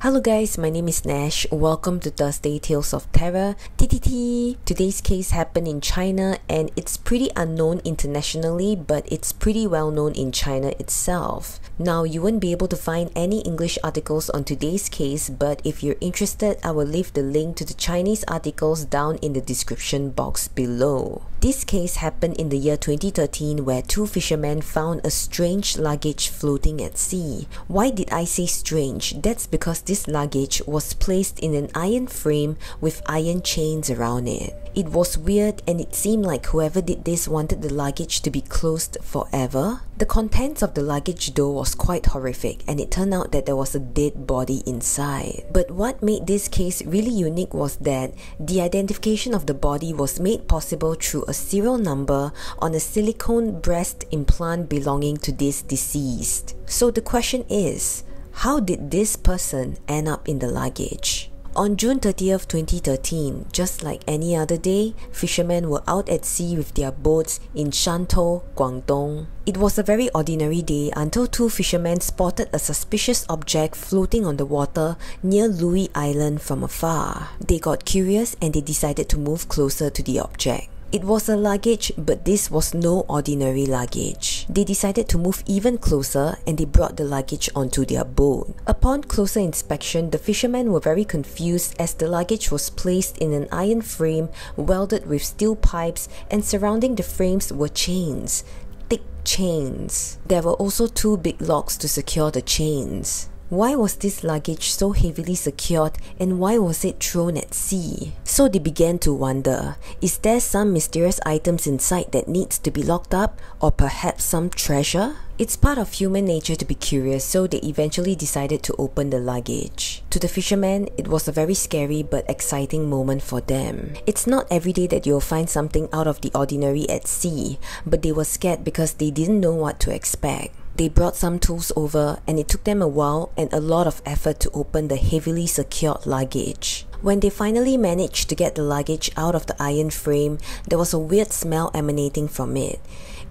Hello guys, my name is Nash. Welcome to Thursday Tales of Terror. TTT. Today's case happened in China and it's pretty unknown internationally, but it's pretty well known in China itself. Now, you won't be able to find any English articles on today's case, but if you're interested, I will leave the link to the Chinese articles down in the description box below. This case happened in the year 2013 where two fishermen found a strange luggage floating at sea. Why did I say strange? That's because this luggage was placed in an iron frame with iron chains around it. It was weird and it seemed like whoever did this wanted the luggage to be closed forever. The contents of the luggage though was quite horrific and it turned out that there was a dead body inside. But what made this case really unique was that the identification of the body was made possible through a serial number on a silicone breast implant belonging to this deceased. So the question is, how did this person end up in the luggage? On June 30th, 2013, just like any other day, fishermen were out at sea with their boats in Shantou, Guangdong. It was a very ordinary day until two fishermen spotted a suspicious object floating on the water near Louis Island from afar. They got curious and they decided to move closer to the object. It was a luggage, but this was no ordinary luggage. They decided to move even closer and they brought the luggage onto their boat. Upon closer inspection, the fishermen were very confused as the luggage was placed in an iron frame welded with steel pipes and surrounding the frames were chains, thick chains. There were also two big locks to secure the chains. Why was this luggage so heavily secured and why was it thrown at sea? So they began to wonder, is there some mysterious items inside that needs to be locked up or perhaps some treasure? It's part of human nature to be curious, so they eventually decided to open the luggage. To the fishermen, it was a very scary but exciting moment for them. It's not every day that you'll find something out of the ordinary at sea, but they were scared because they didn't know what to expect. They brought some tools over and it took them a while and a lot of effort to open the heavily secured luggage. When they finally managed to get the luggage out of the iron frame, there was a weird smell emanating from it.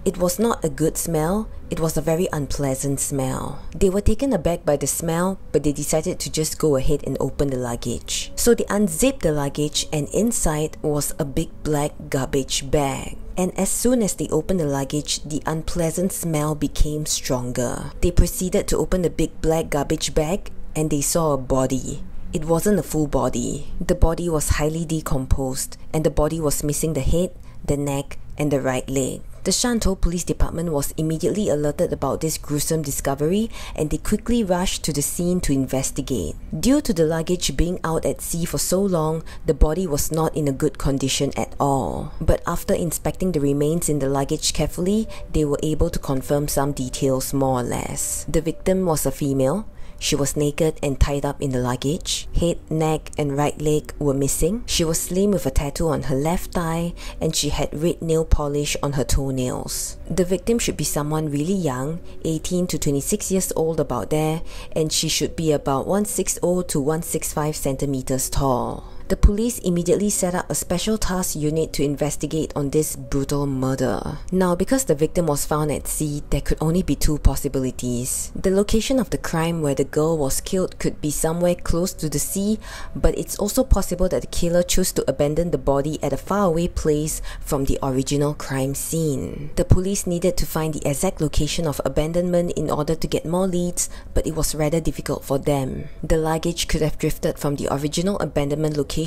It was not a good smell, it was a very unpleasant smell. They were taken aback by the smell, but they decided to just go ahead and open the luggage. So they unzipped the luggage and inside was a big black garbage bag. And as soon as they opened the luggage, the unpleasant smell became stronger. They proceeded to open the big black garbage bag and they saw a body. It wasn't a full body. The body was highly decomposed and the body was missing the head, the neck and the right leg. The Shantou Police Department was immediately alerted about this gruesome discovery and they quickly rushed to the scene to investigate. Due to the luggage being out at sea for so long, the body was not in a good condition at all. But after inspecting the remains in the luggage carefully, they were able to confirm some details more or less. The victim was a female. She was naked and tied up in the luggage. Head, neck and right leg were missing. She was slim with a tattoo on her left thigh and she had red nail polish on her toenails. The victim should be someone really young, 18 to 26 years old about there, and she should be about 160 to 165 centimeters tall. The police immediately set up a special task unit to investigate on this brutal murder. Now, because the victim was found at sea, there could only be two possibilities. The location of the crime where the girl was killed could be somewhere close to the sea, but it's also possible that the killer chose to abandon the body at a faraway place from the original crime scene. The police needed to find the exact location of abandonment in order to get more leads, but it was rather difficult for them. The luggage could have drifted from the original abandonment location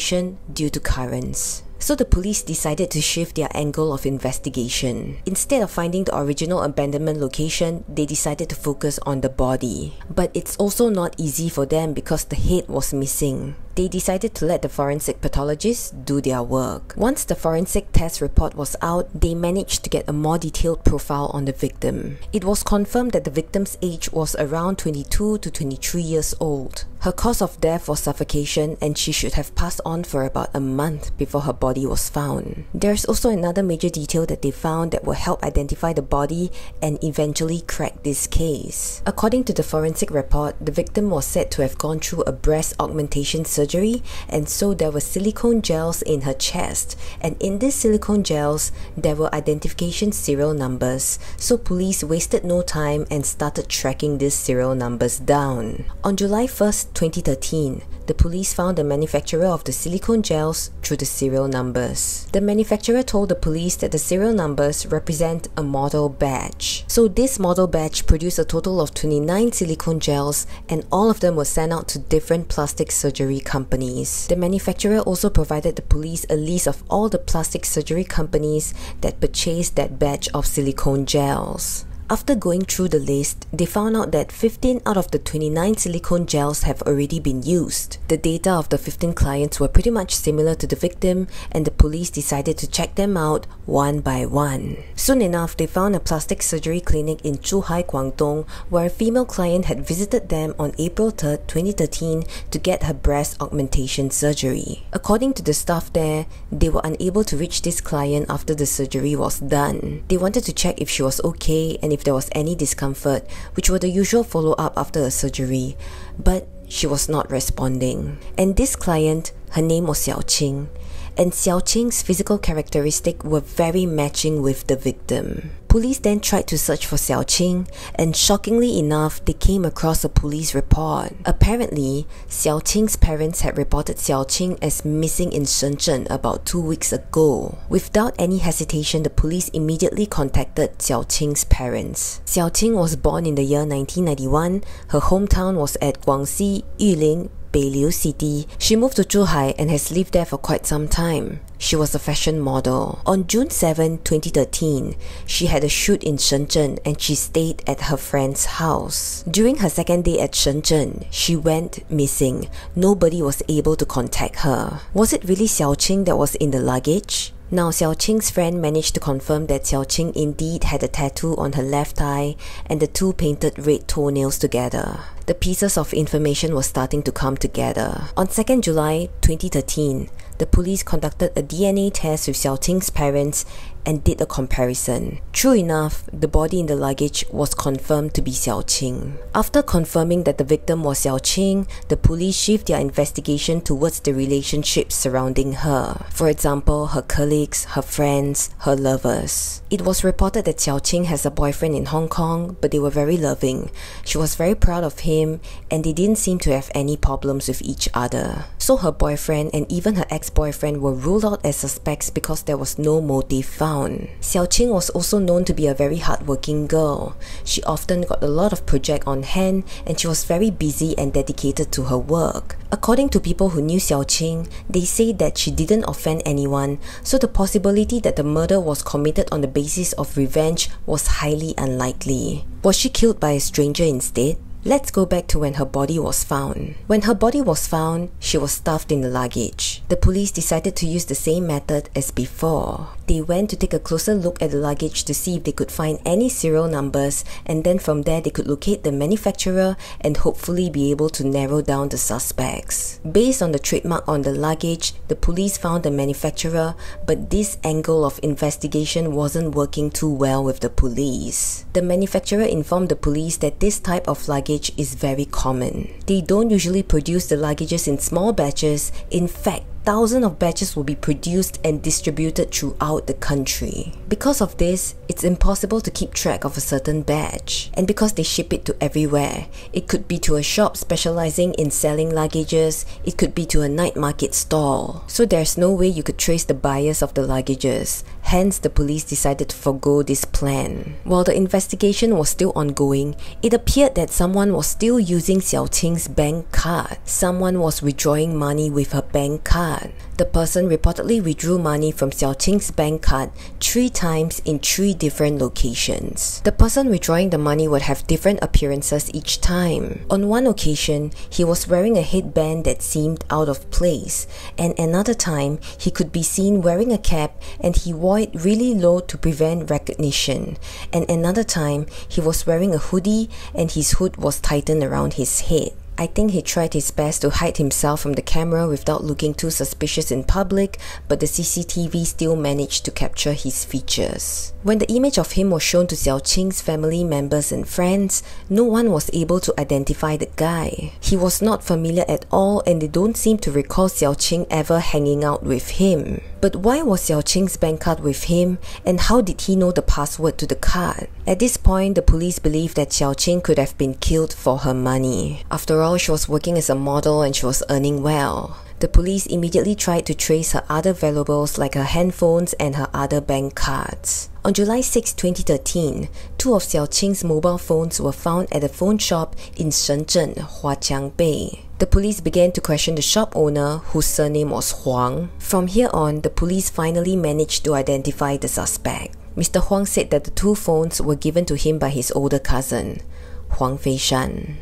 due to currents. So the police decided to shift their angle of investigation. Instead of finding the original abandonment location, they decided to focus on the body. But it's also not easy for them because the head was missing. They decided to let the forensic pathologists do their work. Once the forensic test report was out, they managed to get a more detailed profile on the victim. It was confirmed that the victim's age was around 22 to 23 years old. Her cause of death was suffocation and she should have passed on for about a month before her body was found. There's also another major detail that they found that will help identify the body and eventually crack this case. According to the forensic report, the victim was said to have gone through a breast augmentation surgery and so there were silicone gels in her chest, and in these silicone gels there were identification serial numbers, so police wasted no time and started tracking these serial numbers down. On July 1st, 2013, the police found the manufacturer of the silicone gels through the serial numbers. The manufacturer told the police that the serial numbers represent a model batch. So this model batch produced a total of 29 silicone gels, and all of them were sent out to different plastic surgery companies. The manufacturer also provided the police a list of all the plastic surgery companies that purchased that batch of silicone gels. After going through the list, they found out that 15 out of the 29 silicone gels have already been used. The data of the 15 clients were pretty much similar to the victim, and the police decided to check them out one by one. Soon enough, they found a plastic surgery clinic in Chuhai, Guangdong, where a female client had visited them on April 3, 2013 to get her breast augmentation surgery. According to the staff there, they were unable to reach this client after the surgery was done. They wanted to check if she was okay and if there was any discomfort, which were the usual follow-up after a surgery, but she was not responding. And this client, her name was Xiao Qing, and Xiao Qing's physical characteristics were very matching with the victim. Police then tried to search for Xiao Qing, and shockingly enough, they came across a police report. Apparently, Xiao Qing's parents had reported Xiao Qing as missing in Shenzhen about 2 weeks ago. Without any hesitation, the police immediately contacted Xiao Qing's parents. Xiao Qing was born in the year 1991. Her hometown was at Guangxi, Yuling, Beiliu City. She moved to Zhuhai and has lived there for quite some time. She was a fashion model. On June 7, 2013, she had a shoot in Shenzhen and she stayed at her friend's house. During her second day at Shenzhen, she went missing. Nobody was able to contact her. Was it really Xiao Qing that was in the luggage? Now, Xiao Qing's friend managed to confirm that Xiao Qing indeed had a tattoo on her left thigh and the two painted red toenails together. The pieces of information were starting to come together. On 2nd July 2013, the police conducted a DNA test with Xiao Qing's parents and did a comparison. True enough, the body in the luggage was confirmed to be Xiao Qing. After confirming that the victim was Xiao Qing, the police shift their investigation towards the relationships surrounding her. For example, her colleagues, her friends, her lovers. It was reported that Xiao Qing has a boyfriend in Hong Kong, but they were very loving. She was very proud of him, and they didn't seem to have any problems with each other. So her boyfriend and even her ex-boyfriend were ruled out as suspects because there was no motive found. Xiao Qing was also known to be a very hardworking girl. She often got a lot of projects on hand, and she was very busy and dedicated to her work. According to people who knew Xiao Qing, they say that she didn't offend anyone, so the possibility that the murder was committed on the basis of revenge was highly unlikely. Was she killed by a stranger instead? Let's go back to when her body was found. When her body was found, she was stuffed in the luggage. The police decided to use the same method as before. They went to take a closer look at the luggage to see if they could find any serial numbers, and then from there they could locate the manufacturer and hopefully be able to narrow down the suspects. Based on the trademark on the luggage, the police found the manufacturer, but this angle of investigation wasn't working too well with the police. The manufacturer informed the police that this type of luggage is very common. They don't usually produce the luggages in small batches. In fact, thousands of batches will be produced and distributed throughout the country. Because of this, it's impossible to keep track of a certain batch. And because they ship it to everywhere, it could be to a shop specializing in selling luggages, it could be to a night market stall. So there's no way you could trace the buyers of the luggages. Hence, the police decided to forgo this plan. While the investigation was still ongoing, it appeared that someone was still using Xiao Qing's bank card. Someone was withdrawing money with her bank card. The person reportedly withdrew money from Xiao Qing's bank card 3 times in 3 different locations. The person withdrawing the money would have different appearances each time. On one occasion, he was wearing a headband that seemed out of place, and another time, he could be seen wearing a cap and he wore really low to prevent recognition, and another time he was wearing a hoodie and his hood was tightened around his head. I think he tried his best to hide himself from the camera without looking too suspicious in public, but the CCTV still managed to capture his features. When the image of him was shown to Xiao Qing's family members and friends, no one was able to identify the guy. He was not familiar at all, and they don't seem to recall Xiao Qing ever hanging out with him. But why was Xiao Qing's bank card with him, and how did he know the password to the card? At this point, the police believed that Xiao Qing could have been killed for her money. After all, Overall, she was working as a model and she was earning well. The police immediately tried to trace her other valuables like her handphones and her other bank cards. On July 6, 2013, two of Xiao Qing's mobile phones were found at a phone shop in Shenzhen, Huaqiangbei. The police began to question the shop owner, whose surname was Huang. From here on, the police finally managed to identify the suspect. Mr. Huang said that the two phones were given to him by his older cousin, Huang Feishan.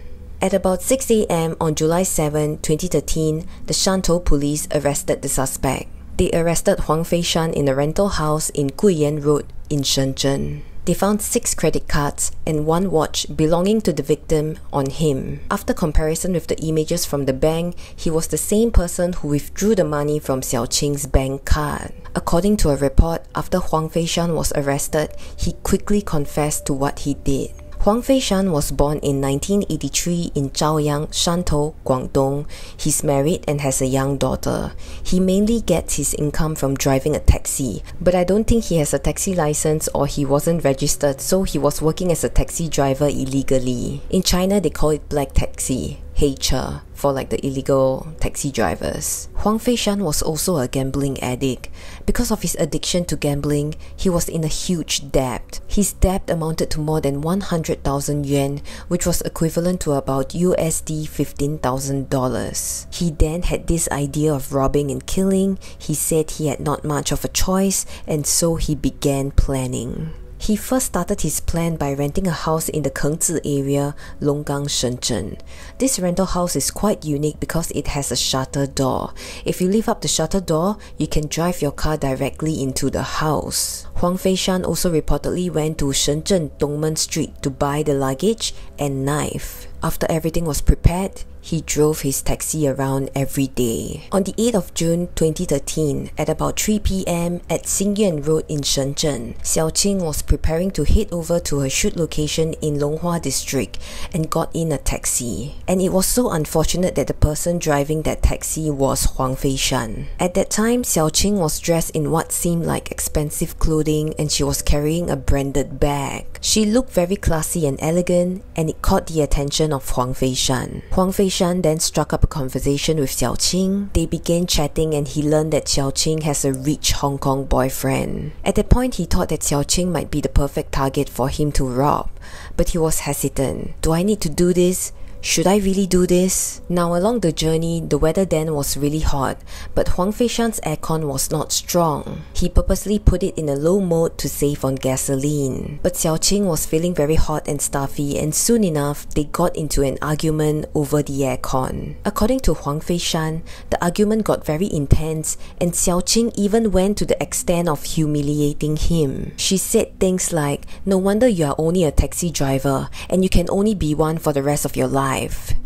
At about 6 a.m. on July 7, 2013, the Shantou police arrested the suspect. They arrested Huang Feishan in a rental house in Guiyan Road in Shenzhen. They found 6 credit cards and 1 watch belonging to the victim on him. After comparison with the images from the bank, he was the same person who withdrew the money from Xiao Qing's bank card. According to a report, after Huang Feishan was arrested, he quickly confessed to what he did. Huang Feishan was born in 1983 in Chaoyang, Shantou, Guangdong. He's married and has a young daughter. He mainly gets his income from driving a taxi, but I don't think he has a taxi license or he wasn't registered, so he was working as a taxi driver illegally. In China, they call it black taxi, heiche, for like the illegal taxi drivers. Huang Feishan was also a gambling addict. Because of his addiction to gambling, he was in a huge debt. His debt amounted to more than 100,000 yuan, which was equivalent to about USD $15,000. He then had this idea of robbing and killing. He said he had not much of a choice, and so he began planning. He first started his plan by renting a house in the Kengzi area, Longgang, Shenzhen. This rental house is quite unique because it has a shutter door. If you lift up the shutter door, you can drive your car directly into the house. Huang Feishan also reportedly went to Shenzhen Dongmen Street to buy the luggage and knife. After everything was prepared, he drove his taxi around every day. On the 8th of June 2013, at about 3 p.m. at Xingyuan Road in Shenzhen, Xiao Qing was preparing to head over to her shoot location in Longhua District and got in a taxi. And it was so unfortunate that the person driving that taxi was Huang Feishan. At that time, Xiao Qing was dressed in what seemed like expensive clothing and she was carrying a branded bag. She looked very classy and elegant, and it caught the attention of Huang Feishan. Huang Feishan then struck up a conversation with Xiao Qing. They began chatting and he learned that Xiao Qing has a rich Hong Kong boyfriend. At that point, he thought that Xiao Qing might be the perfect target for him to rob, but he was hesitant. Do I need to do this? Should I really do this? Now along the journey, the weather then was really hot, but Huang Feishan's aircon was not strong. He purposely put it in a low mode to save on gasoline. But Xiao Qing was feeling very hot and stuffy, and soon enough, they got into an argument over the aircon. According to Huang Feishan, the argument got very intense, and Xiao Qing even went to the extent of humiliating him. She said things like, "No wonder you are only a taxi driver, and you can only be one for the rest of your life."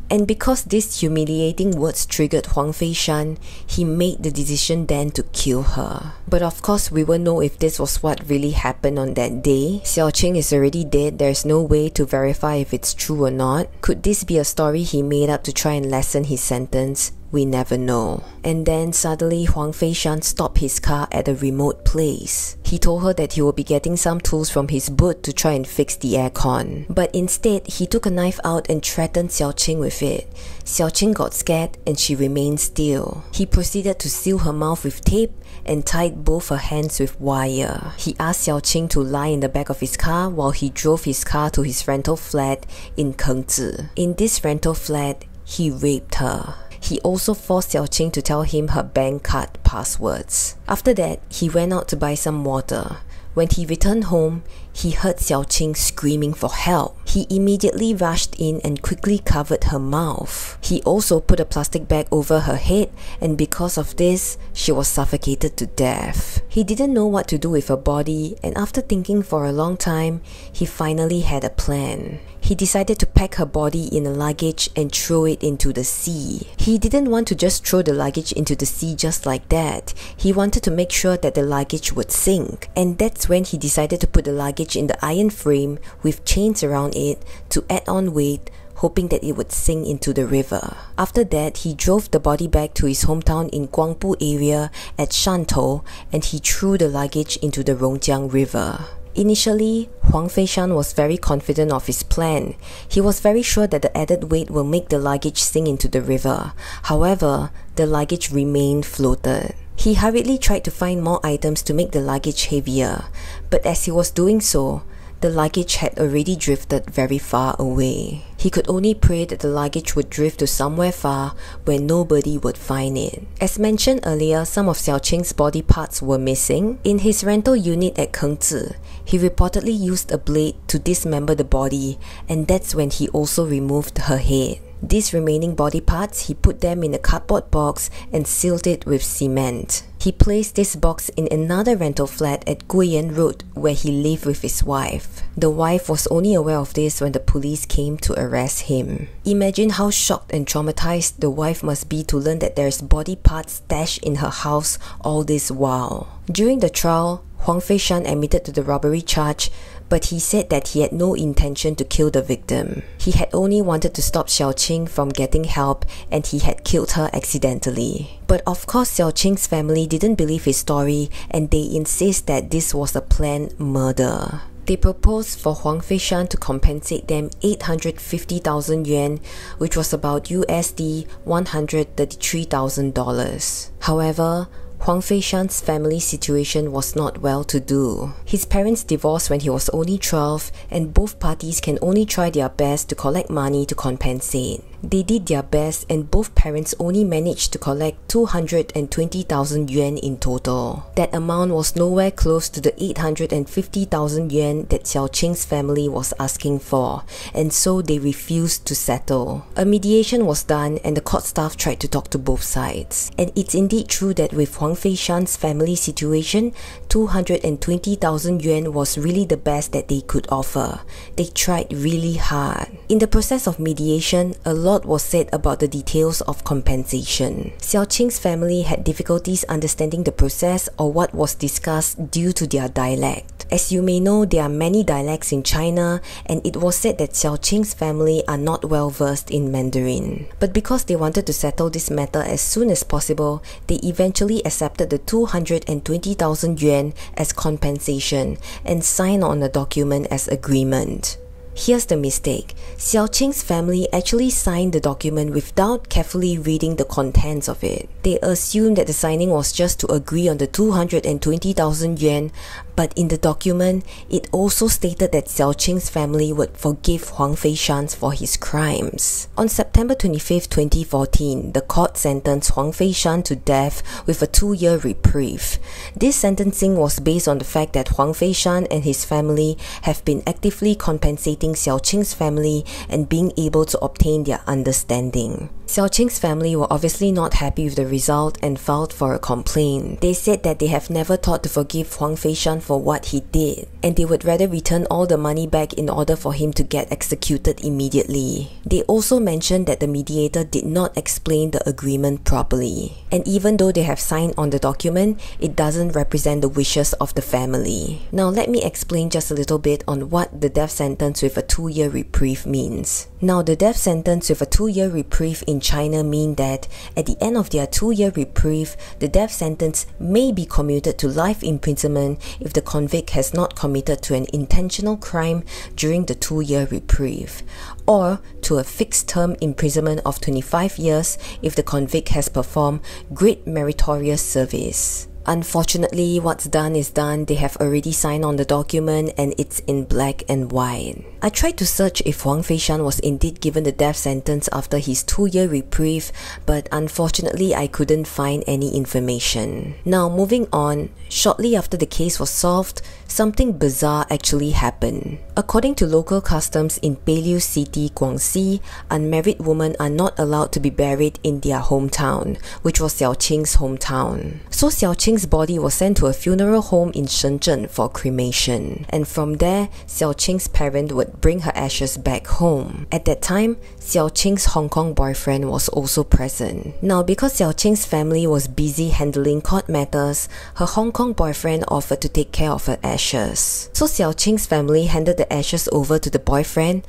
And because these humiliating words triggered Huang Feishan, he made the decision then to kill her. But of course, we won't know if this was what really happened on that day. Xiao Qing is already dead, there's no way to verify if it's true or not. Could this be a story he made up to try and lessen his sentence? We never know. And then suddenly Huang Feishan stopped his car at a remote place. He told her that he will be getting some tools from his boot to try and fix the aircon. But instead, he took a knife out and threatened Xiao Qing with it. Xiao Qing got scared and she remained still. He proceeded to seal her mouth with tape and tied both her hands with wire. He asked Xiao Qing to lie in the back of his car while he drove his car to his rental flat in Kengzi. In this rental flat, he raped her. He also forced Xiao Qing to tell him her bank card passwords. After that, he went out to buy some water. When he returned home, he heard Xiao Qing screaming for help. He immediately rushed in and quickly covered her mouth. He also put a plastic bag over her head, and because of this, she was suffocated to death. He didn't know what to do with her body, and after thinking for a long time, he finally had a plan. He decided to pack her body in a luggage and throw it into the sea. He didn't want to just throw the luggage into the sea just like that. He wanted to make sure that the luggage would sink. And that's when he decided to put the luggage in the iron frame with chains around it to add on weight, hoping that it would sink into the river. After that, he drove the body back to his hometown in Guangpu area at Shantou, and he threw the luggage into the Rongjiang River. Initially, Huang Feishan was very confident of his plan. He was very sure that the added weight will make the luggage sink into the river. However, the luggage remained floated. He hurriedly tried to find more items to make the luggage heavier, but as he was doing so, the luggage had already drifted very far away. He could only pray that the luggage would drift to somewhere far where nobody would find it. As mentioned earlier, some of Xiao Qing's body parts were missing. In his rental unit at Kengzi, he reportedly used a blade to dismember the body, and that's when he also removed her head. These remaining body parts, he put them in a cardboard box and sealed it with cement. He placed this box in another rental flat at Guiyan Road where he lived with his wife. The wife was only aware of this when the police came to arrest him. Imagine how shocked and traumatized the wife must be to learn that there's body parts stashed in her house all this while. During the trial, Huang Feishan admitted to the robbery charge, but he said that he had no intention to kill the victim. He had only wanted to stop Xiao Qing from getting help, and he had killed her accidentally. But of course, Xiao Qing's family didn't believe his story, and they insist that this was a planned murder. They proposed for Huang Feishan to compensate them 850,000 yuan, which was about USD $133,000. However, Huang Feishan's family situation was not well to do. His parents divorced when he was only 12, and both parties can only try their best to collect money to compensate. They did their best, and both parents only managed to collect 220,000 yuan in total. That amount was nowhere close to the 850,000 yuan that Xiao Qing's family was asking for, and so they refused to settle. A mediation was done, and the court staff tried to talk to both sides. And it's indeed true that with Huang Feishan's family situation, 220,000 yuan was really the best that they could offer. They tried really hard. In the process of mediation, a lot was said about the details of compensation. Xiao Qing's family had difficulties understanding the process or what was discussed due to their dialect. As you may know, there are many dialects in China, and it was said that Xiao Qing's family are not well versed in Mandarin. But because they wanted to settle this matter as soon as possible, they eventually accepted the 220,000 yuan as compensation and signed on a document as agreement. Here's the mistake. Xiao Qing's family actually signed the document without carefully reading the contents of it. They assumed that the signing was just to agree on the 220,000 yuan, but in the document, it also stated that Xiao Qing's family would forgive Huang Feishan for his crimes. On September 25, 2014, the court sentenced Huang Feishan to death with a 2-year reprieve. This sentencing was based on the fact that Huang Feishan and his family have been actively compensating Xiao Qing's family and being able to obtain their understanding. Xiao Qing's family were obviously not happy with the result and filed for a complaint. They said that they have never thought to forgive Huang Feishan for what he did, and they would rather return all the money back in order for him to get executed immediately. They also mentioned that the mediator did not explain the agreement properly. And even though they have signed on the document, it doesn't represent the wishes of the family. Now let me explain just a little bit on what the death sentence with a 2-year reprieve means. Now, the death sentence with a 2-year reprieve in China mean that at the end of their 2-year reprieve, the death sentence may be commuted to life imprisonment if the convict has not committed to an intentional crime during the 2-year reprieve, or to a fixed term imprisonment of 25 years if the convict has performed great meritorious service. Unfortunately, what's done is done. They have already signed on the document, and it's in black and white. I tried to search if Huang Feishan was indeed given the death sentence after his 2-year reprieve, but unfortunately I couldn't find any information. Now moving on, shortly after the case was solved, something bizarre actually happened. According to local customs in Beiliu City, Guangxi, unmarried women are not allowed to be buried in their hometown, which was Xiao Qing's hometown. So Xiao Qing's body was sent to a funeral home in Shenzhen for cremation. And from there, Xiao Qing's parents would bring her ashes back home. At that time, Xiao Qing's Hong Kong boyfriend was also present. Now, because Xiao Qing's family was busy handling court matters, her Hong Kong boyfriend offered to take care of her ashes. So Xiao Qing's family handed the ashes over to the boyfriend,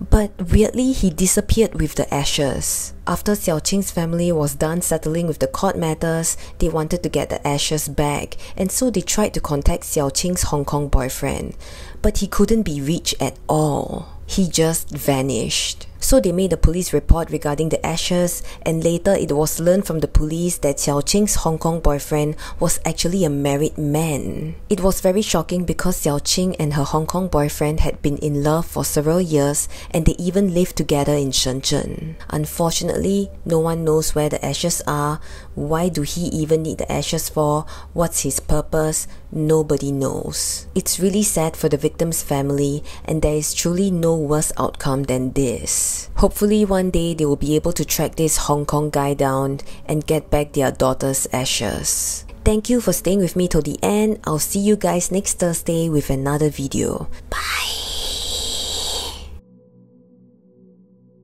But weirdly, he disappeared with the ashes. After Xiao Qing's family was done settling with the court matters, they wanted to get the ashes back, and so they tried to contact Xiao Qing's Hong Kong boyfriend. But he couldn't be reached at all. He just vanished. So they made a police report regarding the ashes, and later it was learned from the police that Xiao Qing's Hong Kong boyfriend was actually a married man. It was very shocking because Xiao Qing and her Hong Kong boyfriend had been in love for several years, and they even lived together in Shenzhen. Unfortunately, no one knows where the ashes are. Why do he even need the ashes for? What's his purpose? Nobody knows. It's really sad for the victim's family, and there is truly no worse outcome than this. Hopefully one day they will be able to track this Hong Kong guy down and get back their daughter's ashes. Thank you for staying with me till the end. I'll see you guys next Thursday with another video. Bye!